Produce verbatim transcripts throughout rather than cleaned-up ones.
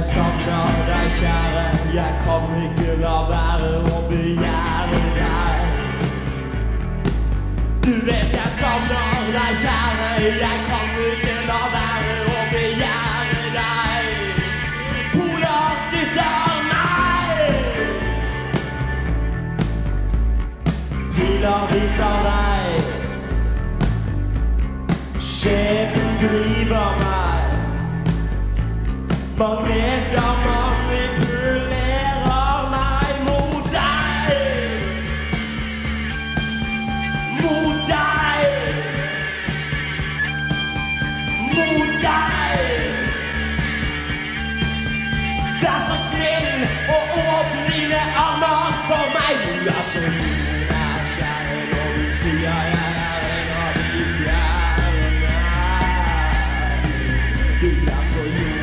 jeg savner deg, kjære. Jeg kan ikke la være å begjære deg. Du vet jeg savner deg, kjære. Jeg kan ikke la være å begjære deg. Polar ditt er meg. Piler viser deg. Skjebnen driver meg. Magneter manipulerer meg mot deg, mot deg, mot deg. Vær så snill og åpne dine armer for meg. Du er så min er kjære, og du sier jeg er en av de kjærene. Du er så min.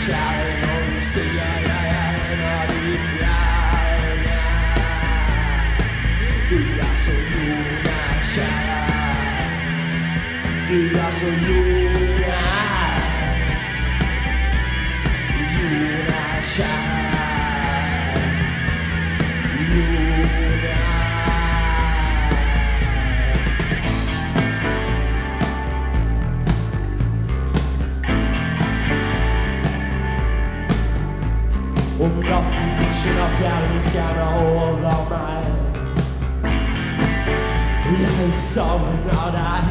Kjære, du sier jeg er en av de kjærene. Du er så jordnær, kjære. Du er så jordnær. Jordnær, kjære. Jordnær. Om natten skinner fjerne skjerner over meg. Jeg savner deg.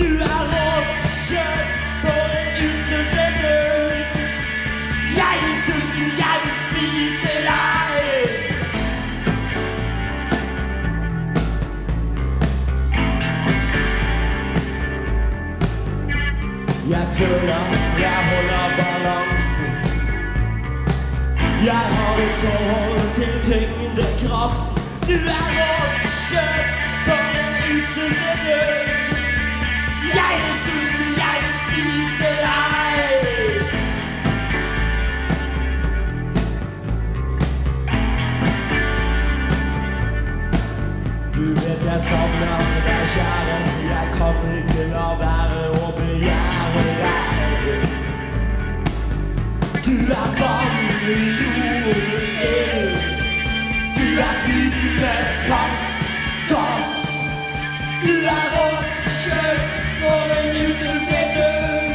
Du er rått kjøtt for en utsultet hund. Jeg er sulten, jeg vil spise deg. Jeg føler jeg holder balansen. Jeg har et forhold til tyngdekraft. Du er rått kjøtt for en utsultet hund. Jeg er sulten, jeg vil spise deg. Du vet jeg savner deg, kjære. Jeg kan ikke la være å begjære deg. Du er vann, jord, ild. Du er flytende, fast, gass. Du er rått, kjøtt og en utsultet hund.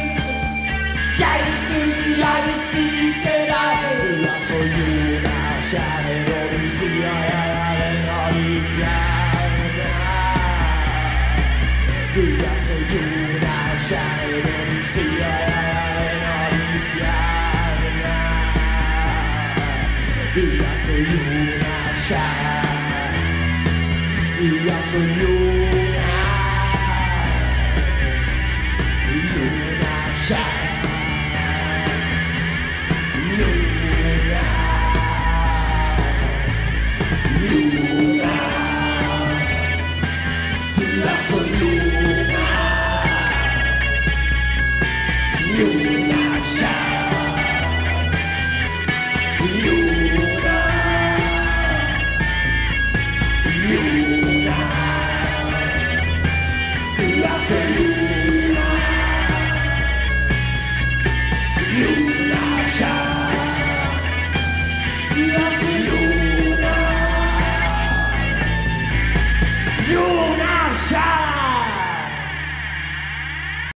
Jeg er sulten, jeg vil spise deg. Du er så jordnær, kjære, og du sier jeg er en av de kjærene. Du er så jordnær, kjære, og du sier jeg er en av de kjærene. Du er så jordnær, kjær. Du er så jordnær, jordnær, kjær.